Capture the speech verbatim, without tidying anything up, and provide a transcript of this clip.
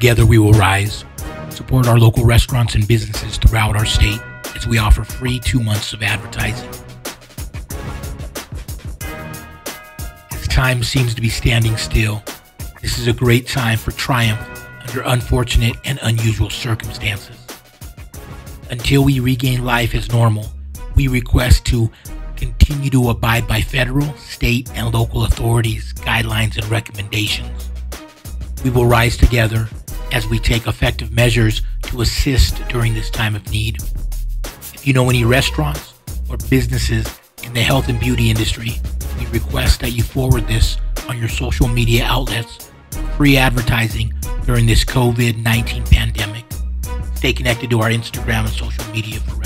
Together we will rise. Support our local restaurants and businesses throughout our state as we offer free two months of advertising. As time seems to be standing still, this is a great time for triumph under unfortunate and unusual circumstances. Until we regain life as normal, we request to continue to abide by federal, state, and local authorities' guidelines and recommendations. We will rise together as we take effective measures to assist during this time of need. If you know any restaurants or businesses in the health and beauty industry, we request that you forward this on your social media outlets for free advertising during this COVID nineteen pandemic. Stay connected to our Instagram and social media for